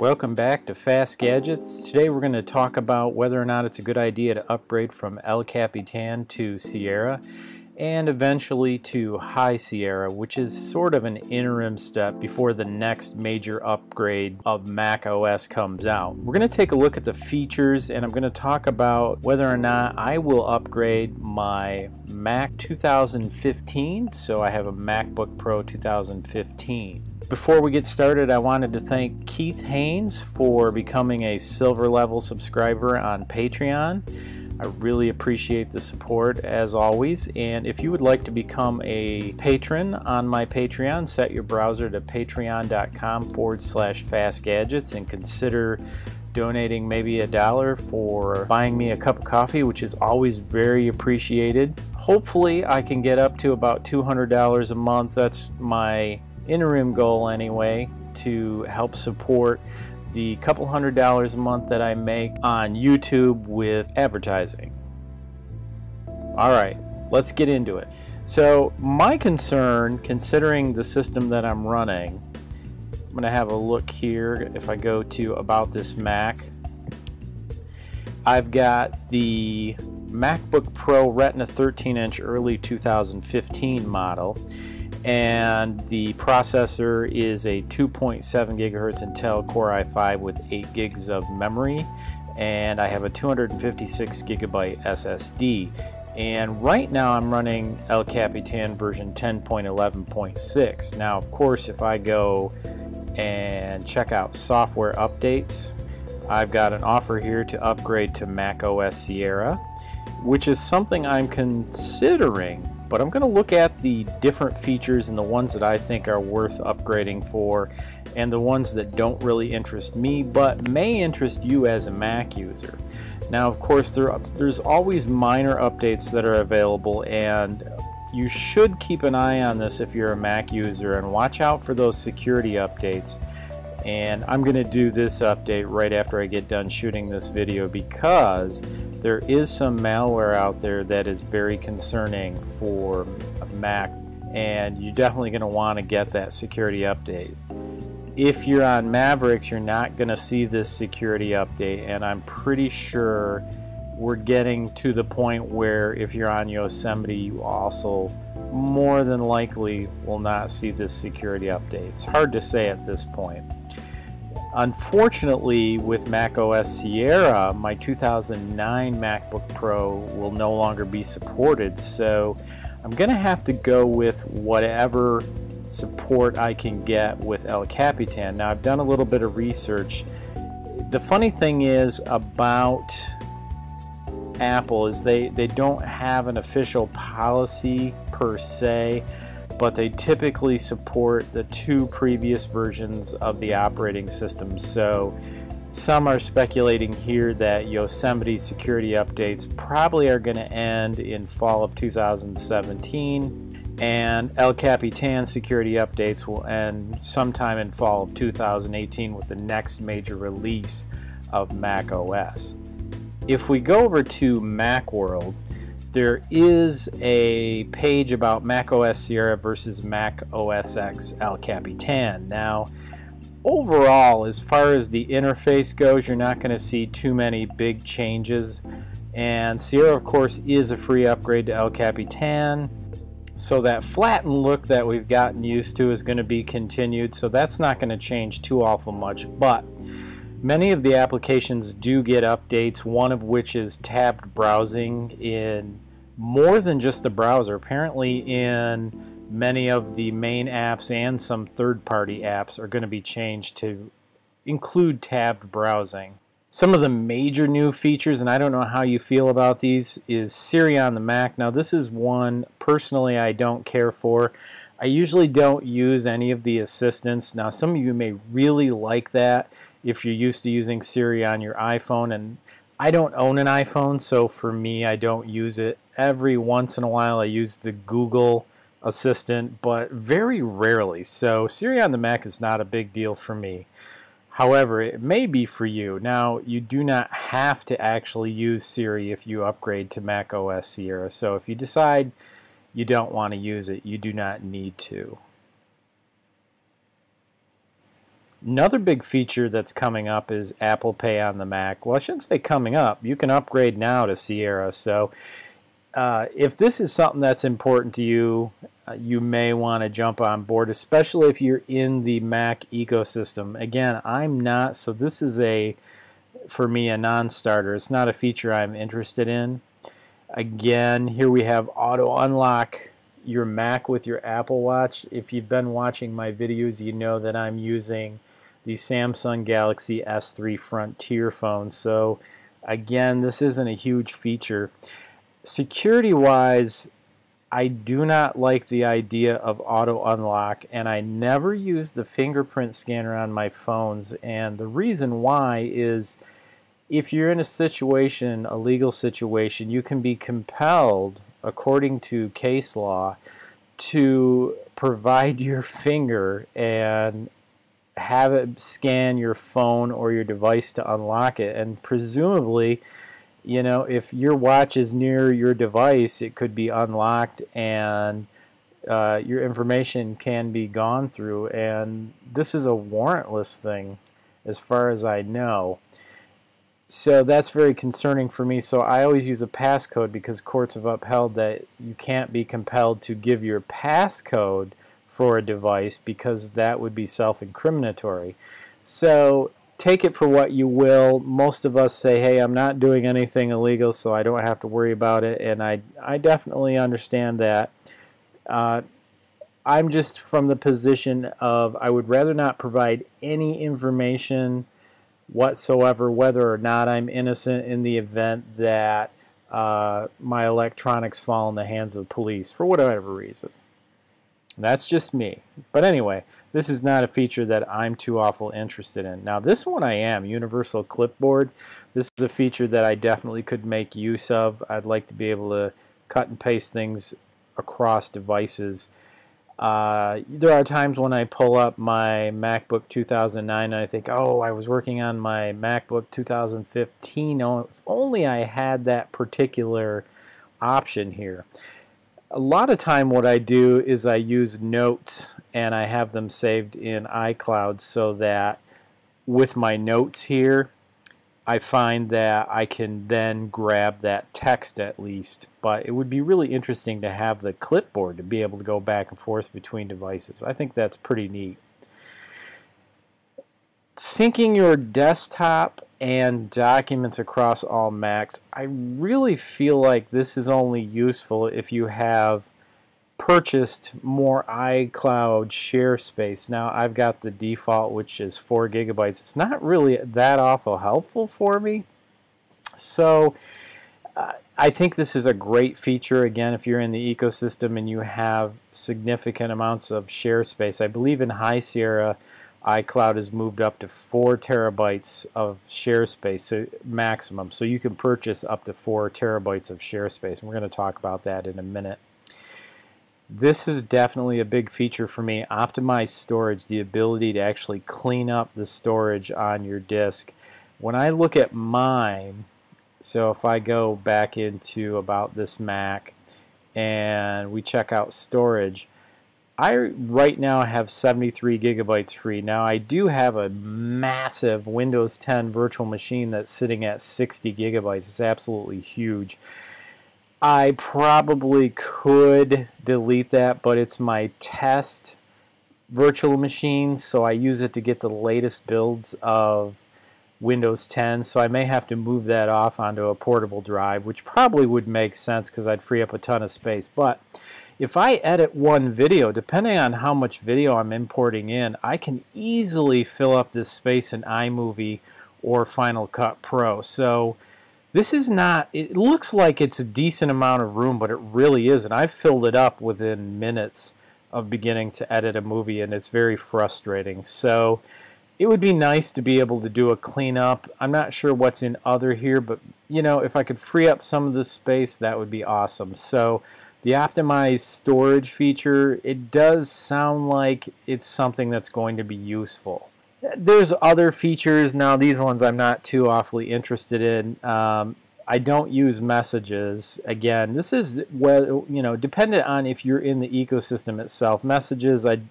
Welcome back to Fast Gadgets. Today we're going to talk about whether or not it's a good idea to upgrade from El Capitan to Sierra and eventually to High Sierra, which is sort of an interim step before the next major upgrade of Mac OS comes out. We're going to take a look at the features and I'm going to talk about whether or not I will upgrade my Mac 2015, so I have a MacBook Pro 2015. Before we get started, I wanted to thank Keith Haine for becoming a silver level subscriber on Patreon. I really appreciate the support as always, and if you would like to become a patron on my Patreon, set your browser to patreon.com/fastgadgets and consider donating maybe $1 for buying me a cup of coffee, which is always very appreciated. Hopefully I can get up to about $200 a month. That's my interim goal anyway, to help support the couple $100 a month that I make on YouTube with advertising. All right, let's get into it. So my concern, considering the system that I'm running, I'm going to have a look here. If I go to About This Mac, I've got the MacBook Pro Retina 13-inch early 2015 model, and the processor is a 2.7 gigahertz Intel Core i5 with 8 gigs of memory, and I have a 256 gigabyte SSD. And right now I'm running El Capitan version 10.11.6. Now of course, if I go and check out software updates, I've got an offer here to upgrade to Mac OS Sierra, which is something I'm considering. But I'm going to look at the different features and the ones that I think are worth upgrading for, and the ones that don't really interest me but may interest you as a Mac user. Now of course there's always minor updates that are available, and you should keep an eye on this if you're a Mac user and watch out for those security updates. And I'm going to do this update right after I get done shooting this video, because there is some malware out there that is very concerning for Mac, and you're definitely going to want to get that security update. If you're on Mavericks, you're not going to see this security update, and I'm pretty sure we're getting to the point where if you're on Yosemite, you also more than likely will not see this security update. It's hard to say at this point. Unfortunately, with Mac OS Sierra, my 2009 MacBook Pro will no longer be supported, so I'm going to have to go with whatever support I can get with El Capitan. Now, I've done a little bit of research. The funny thing is about Apple is they don't have an official policy per se, but they typically support the two previous versions of the operating system. So some are speculating here that Yosemite security updates probably are going to end in fall of 2017, and El Capitan security updates will end sometime in fall of 2018 with the next major release of Mac OS. If we go over to Macworld, there is a page about Mac OS Sierra versus Mac OS X El Capitan. Now, overall, as far as the interface goes, you're not going to see too many big changes. And Sierra, of course, is a free upgrade to El Capitan. So that flattened look that we've gotten used to is going to be continued. So that's not going to change too awful much. But many of the applications do get updates, one of which is tabbed browsing in more than just the browser. Apparently in many of the main apps and some third-party apps are going to be changed to include tabbed browsing. Some of the major new features, and I don't know how you feel about these, is Siri on the Mac. Now this is one personally I don't care for. I usually don't use any of the assistants. Now some of you may really like that if you're used to using Siri on your iPhone, and I don't own an iPhone, so for me I don't use it. Every once in a while I use the Google Assistant, but very rarely. So Siri on the Mac is not a big deal for me. However, it may be for you. Now you do not have to actually use Siri if you upgrade to Mac OS Sierra, so if you decide you don't want to use it. You do not need to. Another big feature that's coming up is Apple Pay on the Mac. Well, I shouldn't say coming up. You can upgrade now to Sierra. So if this is something that's important to you, you may want to jump on board, especially if you're in the Mac ecosystem. Again, I'm not, so this is a, for me, a non-starter. It's not a feature I'm interested in. Again, here we have auto unlock your Mac with your Apple Watch. If you've been watching my videos, you know that I'm using the Samsung Galaxy S3 Frontier phone. So again, this isn't a huge feature. Security-wise, I do not like the idea of auto unlock, and I never use the fingerprint scanner on my phones. And the reason why is if you're in a situation, a legal situation, you can be compelled, according to case law, to provide your finger and have it scan your phone or your device to unlock it. And presumably, you know, if your watch is near your device, it could be unlocked and your information can be gone through. And this is a warrantless thing, as far as I know. So that's very concerning for me. So I always use a passcode because courts have upheld that you can't be compelled to give your passcode for a device because that would be self-incriminatory. So take it for what you will. Most of us say, hey, I'm not doing anything illegal, so I don't have to worry about it. And I definitely understand that. I'm just from the position of I would rather not provide any information whatsoever, whether or not I'm innocent in the event that my electronics fall in the hands of police for whatever reason. That's just me. But anyway, this is not a feature that I'm too awful interested in. Now this one I am, universal clipboard. This is a feature that I definitely could make use of. I'd like to be able to cut and paste things across devices. There are times when I pull up my MacBook 2009 and I think, oh, I was working on my MacBook 2015. Oh, if only I had that particular option here. A lot of time what I do is I use notes and I have them saved in iCloud so that with my notes here, I find that I can then grab that text at least, but it would be really interesting to have the clipboard to be able to go back and forth between devices. I think that's pretty neat. Syncing your desktop and documents across all Macs, I really feel like this is only useful if you have purchased more iCloud share space. Now I've got the default, which is 4 gigabytes. It's not really that awful helpful for me. So I think this is a great feature. Again, if you're in the ecosystem and you have significant amounts of share space, I believe in High Sierra, iCloud has moved up to 4 terabytes of share space, so maximum. So you can purchase up to 4 terabytes of share space. And we're going to talk about that in a minute. This is definitely a big feature for me. Optimized storage, the ability to actually clean up the storage on your disk. When I look at mine, so if I go back into about this Mac and we check out storage, I right now have 73 gigabytes free. Now I do have a massive Windows 10 virtual machine that's sitting at 60 gigabytes. It's absolutely huge. I probably could delete that, but it's my test virtual machine, so I use it to get the latest builds of Windows 10, so I may have to move that off onto a portable drive, which probably would make sense because I'd free up a ton of space. But if I edit one video, depending on how much video I'm importing in, I can easily fill up this space in iMovie or Final Cut Pro. So this is not, it looks like it's a decent amount of room, but it really isn't. I filled it up within minutes of beginning to edit a movie, and it's very frustrating. So it would be nice to be able to do a cleanup. I'm not sure what's in other here, but you know, if I could free up some of this space, that would be awesome. So the optimized storage feature, it does sound like it's something that's going to be useful. There's other features. Now these ones I'm not too awfully interested in. I don't use messages. Again, this is where, you know, dependent on if you're in the ecosystem itself. Messages, I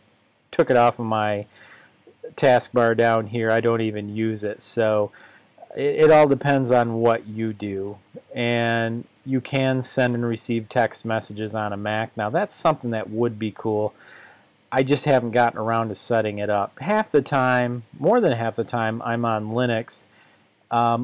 took it off of my taskbar down here. I don't even use it. So it all depends on what you do. And you can send and receive text messages on a Mac. Now that's something that would be cool. I just haven't gotten around to setting it up. Half the time, more than half the time, I'm on Linux.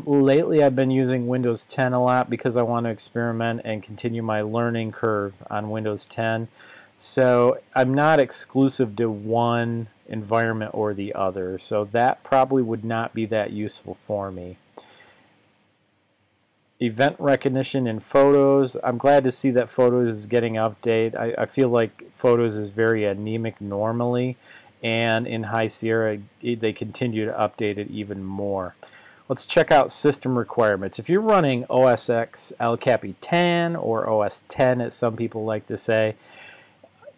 Lately I've been using Windows 10 a lot because I want to experiment and continue my learning curve on Windows 10. So I'm not exclusive to one environment or the other. So that probably would not be that useful for me. Event recognition in Photos. I'm glad to see that Photos is getting an update. I feel like Photos is very anemic normally, and in High Sierra they continue to update it even more. Let's check out system requirements. If you're running OS X El Capitan, or OS 10 as some people like to say,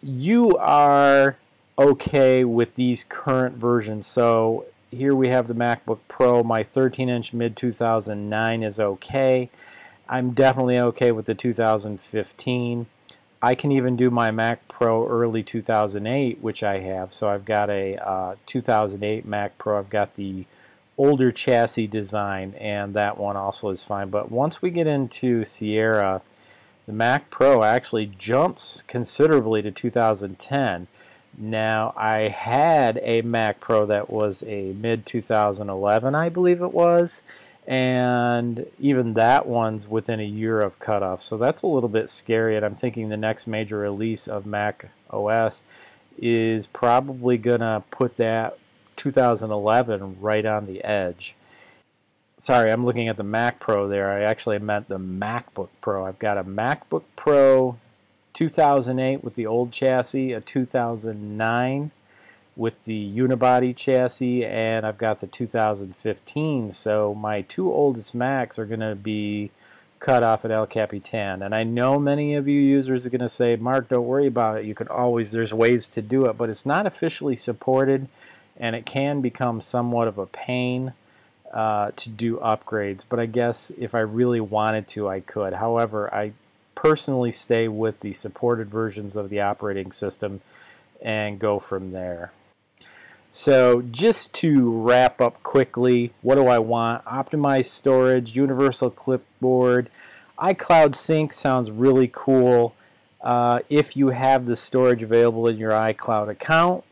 you are okay with these current versions. So here we have the MacBook Pro. My 13-inch mid-2009 is okay. I'm definitely okay with the 2015. I can even do my Mac Pro early 2008, which I have. So I've got a 2008 Mac Pro. I've got the older chassis design, and that one also is fine. But once we get into Sierra, the Mac Pro actually jumps considerably to 2010. Now, I had a Mac Pro that was a mid-2011, I believe it was, and even that one's within a year of cutoff, so that's a little bit scary, and I'm thinking the next major release of Mac OS is probably going to put that 2011 right on the edge. Sorry, I'm looking at the Mac Pro there. I actually meant the MacBook Pro. I've got a MacBook Pro 2008 with the old chassis, a 2009 with the unibody chassis, and I've got the 2015. So my two oldest Macs are going to be cut off at El Capitan. And I know many of you users are going to say, Mark, don't worry about it. You can always, there's ways to do it, but it's not officially supported, and it can become somewhat of a pain to do upgrades. But I guess if I really wanted to, I could. However, I personally stay with the supported versions of the operating system and go from there. So just to wrap up quickly, what do I want? Optimized storage, universal clipboard, iCloud sync sounds really cool if you have the storage available in your iCloud account.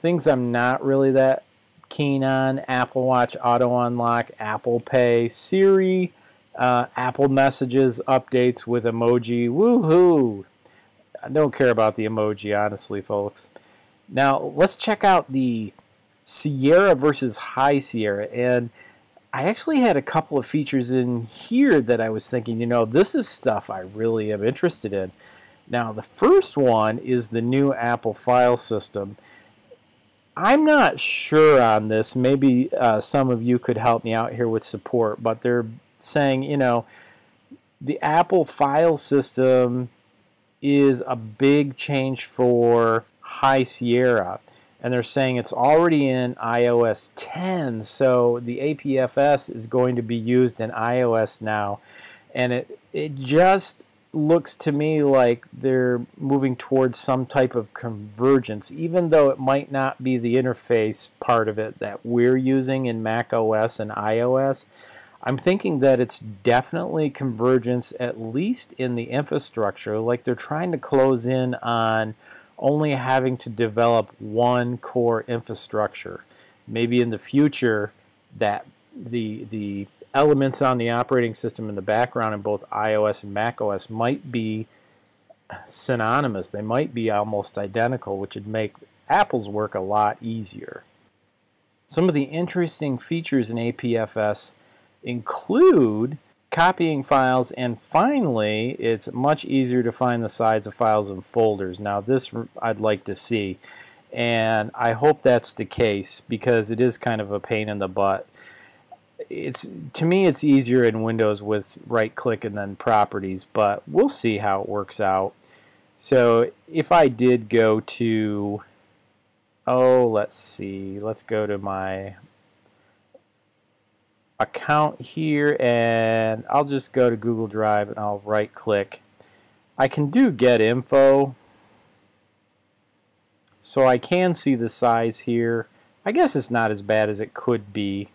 Things I'm not really that keen on: Apple Watch auto unlock, Apple Pay, Siri, Apple Messages updates with emoji. Woohoo! I don't care about the emoji, honestly, folks. Now, let's check out the Sierra versus High Sierra. And I actually had a couple of features in here that I was thinking, you know, this is stuff I really am interested in. Now, the first one is the new Apple file system. I'm not sure on this. Maybe some of you could help me out here with support, but they're saying, you know, the Apple file system is a big change for High Sierra, and they're saying it's already in iOS 10, so the APFS is going to be used in iOS now, and it just looks to me like they're moving towards some type of convergence, even though it might not be the interface part of it that we're using in Mac OS and iOS. I'm thinking that it's definitely convergence, at least in the infrastructure. Like, they're trying to close in on only having to develop one core infrastructure. Maybe in the future that the elements on the operating system in the background in both iOS and macOS might be synonymous. They might be almost identical, which would make Apple's work a lot easier. Some of the interesting features in APFS include copying files, and finally it's much easier to find the size of files and folders. Now this I'd like to see, and I hope that's the case, because it is kind of a pain in the butt. It's, to me, it's easier in Windows with right click and then properties, but we'll see how it works out. So if I did go to, let's go to my account here, and I'll just go to Google Drive and I'll right click. I can do get info, so I can see the size here. I guess it's not as bad as it could be.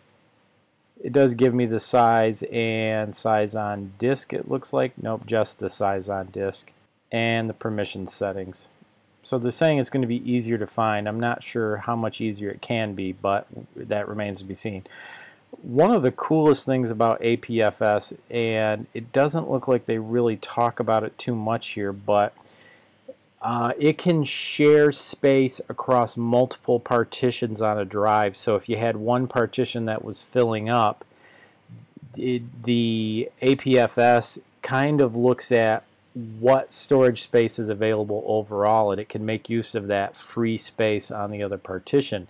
It does give me the size and size on disk, it looks like. Nope, just the size on disk and the permission settings. So they're saying it's going to be easier to find. I'm not sure how much easier it can be, but that remains to be seen. One of the coolest things about APFS, and it doesn't look like they really talk about it too much here, but it can share space across multiple partitions on a drive. So if you had one partition that was filling up, the APFS kind of looks at what storage space is available overall, and it can make use of that free space on the other partition.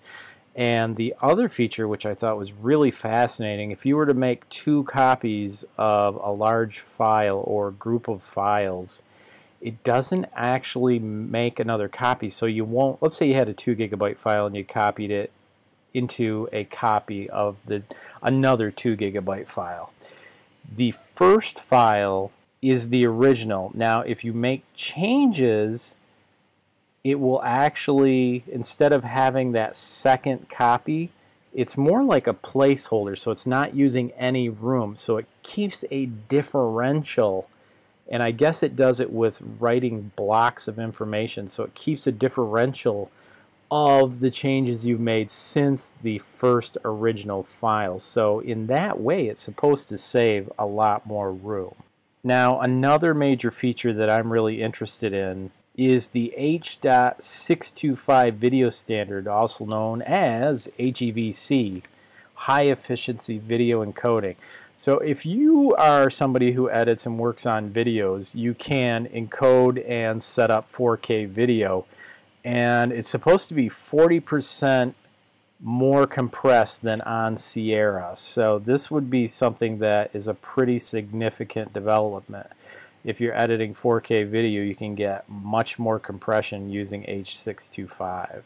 And the other feature, which I thought was really fascinating, if you were to make two copies of a large file or group of files, it doesn't actually make another copy. So you won't, let's say you had a 2 gigabyte file and you copied it into a copy of another 2 gigabyte file. The first file is the original. Now if you make changes, it will actually, instead of having that second copy, it's more like a placeholder, so it's not using any room, so it keeps a differential, and I guess it does it with writing blocks of information, so it keeps a differential of the changes you've made since the first original file. So in that way, it's supposed to save a lot more room. Now, another major feature that I'm really interested in is the H.625 video standard, also known as HEVC, high efficiency video encoding. So if you are somebody who edits and works on videos, you can encode and set up 4K video, and it's supposed to be 40% more compressed than on Sierra. So this would be something that is a pretty significant development. If you're editing 4K video, you can get much more compression using H.625.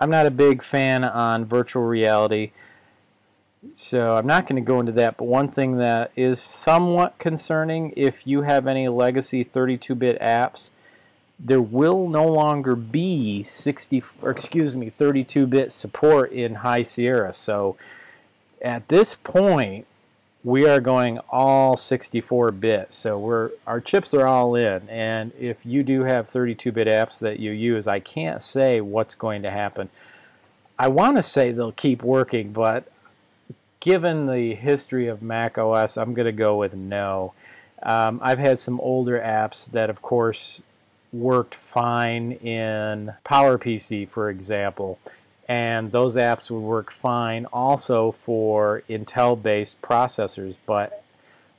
I'm not a big fan on virtual reality, so I'm not going to go into that, but one thing that is somewhat concerning, if you have any legacy 32-bit apps, there will no longer be 32-bit support in High Sierra. So at this point, we are going all 64-bit, so our chips are all in, and if you do have 32-bit apps that you use, I can't say what's going to happen. I want to say they'll keep working, but given the history of Mac OS, I'm going to go with no. I've had some older apps that, of course, worked fine in PowerPC, for example, and those apps would work fine also for Intel-based processors, but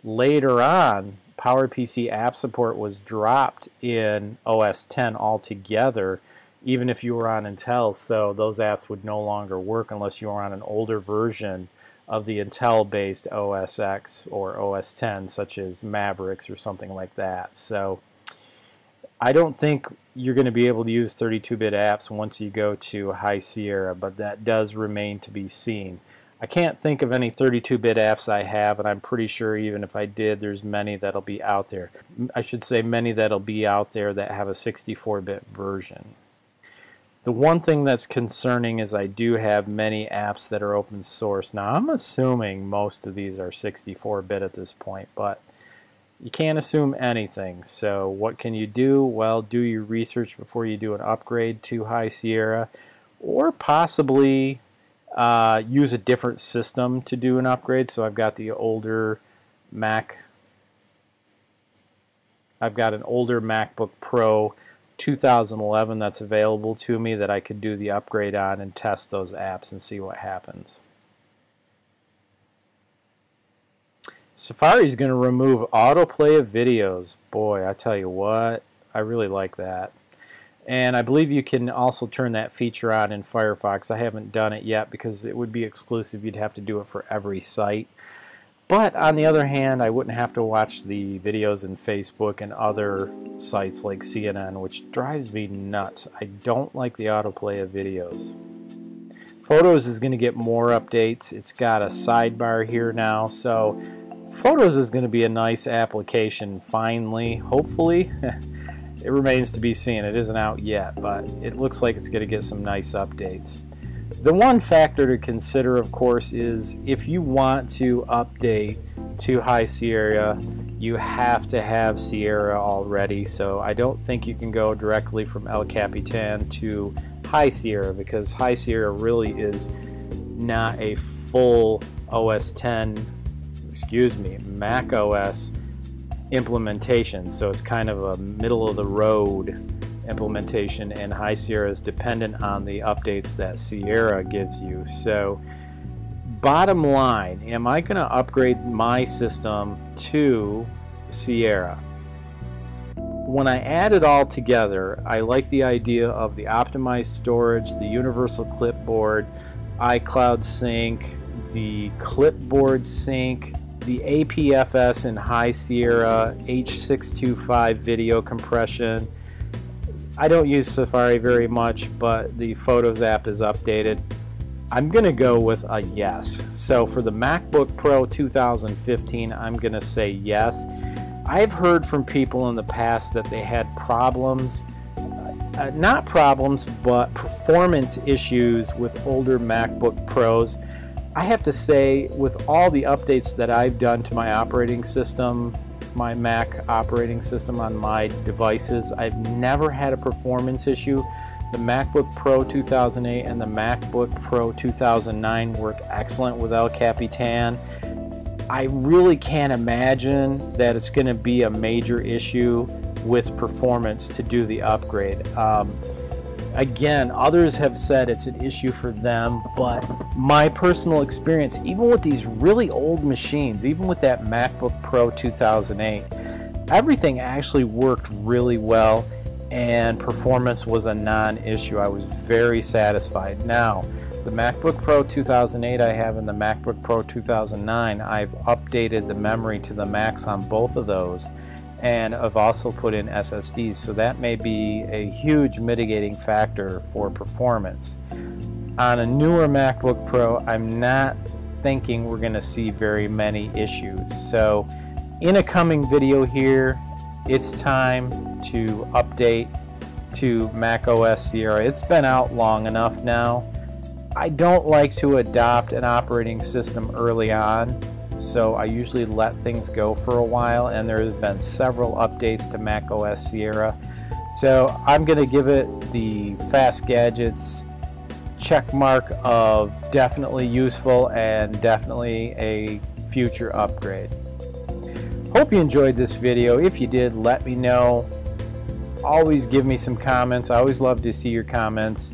later on, PowerPC app support was dropped in OS X altogether, even if you were on Intel, so those apps would no longer work unless you were on an older version of the Intel-based OS X or OS X, such as Mavericks or something like that. So I don't think you're going to be able to use 32-bit apps once you go to High Sierra, but that does remain to be seen. I can't think of any 32-bit apps I have, and I'm pretty sure even if I did, there's many that'll be out there. I should say many that'll be out there that have a 64-bit version. The one thing that's concerning is I do have many apps that are open source. Now, I'm assuming most of these are 64-bit at this point, but you can't assume anything, so what can you do? Well, do your research before you do an upgrade to High Sierra, or possibly use a different system to do an upgrade. So I've got the older Mac, I've got an older MacBook Pro 2011 that's available to me that I could do the upgrade on and test those apps and see what happens. Safari's going to remove autoplay of videos. Boy, I tell you what, I really like that. And I believe you can also turn that feature on in Firefox. I haven't done it yet because it would be exclusive. You'd have to do it for every site. But on the other hand, I wouldn't have to watch the videos in Facebook and other sites like CNN, which drives me nuts. I don't like the autoplay of videos. Photos is going to get more updates. It's got a sidebar here now, so Photos is going to be a nice application finally, hopefully. It remains to be seen. It isn't out yet, but it looks like it's going to get some nice updates. The one factor to consider, of course, is if you want to update to High Sierra, you have to have Sierra already. So I don't think you can go directly from El Capitan to High Sierra, because High Sierra really is not a full OS 10, excuse me, Mac OS implementation, so it's kind of a middle-of-the-road implementation, and High Sierra is dependent on the updates that Sierra gives you. So bottom line, am I going to upgrade my system to Sierra? When I add it all together, I like the idea of the optimized storage, the universal clipboard, iCloud sync, the clipboard sync, the APFS in High Sierra, H.265 video compression. I don't use Safari very much, but the Photos app is updated. I'm going to go with a yes. So for the MacBook Pro 2015, I'm going to say yes. I've heard from people in the past that they had problems, not problems, but performance issues with older MacBook Pros. I have to say, with all the updates that I've done to my operating system, my Mac operating system on my devices, I've never had a performance issue. The MacBook Pro 2008 and the MacBook Pro 2009 work excellent with El Capitan. I really can't imagine that it's going to be a major issue with performance to do the upgrade. Again, others have said it's an issue for them, but my personal experience, even with these really old machines, even with that MacBook Pro 2008, everything actually worked really well, and performance was a non-issue. I was very satisfied. Now, the MacBook Pro 2008 I have and the MacBook Pro 2009, I've updated the memory to the max on both of those, and I've also put in SSDs, so that may be a huge mitigating factor for performance. On a newer MacBook Pro, I'm not thinking we're going to see very many issues. So in a coming video here, it's time to update to macOS Sierra. It's been out long enough now. I don't like to adopt an operating system early on, so I usually let things go for a while, and there have been several updates to macOS Sierra. So I'm going to give it the Fast Gadgets check mark of definitely useful and definitely a future upgrade. Hope you enjoyed this video. If you did, let me know. Always give me some comments. I always love to see your comments.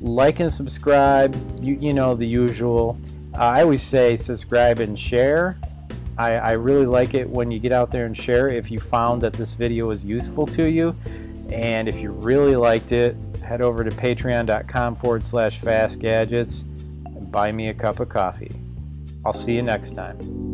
Like and subscribe, you know the usual. I always say subscribe and share. I really like it when you get out there and share if you found that this video was useful to you. And if you really liked it, head over to patreon.com/fastgadgets and buy me a cup of coffee. I'll see you next time.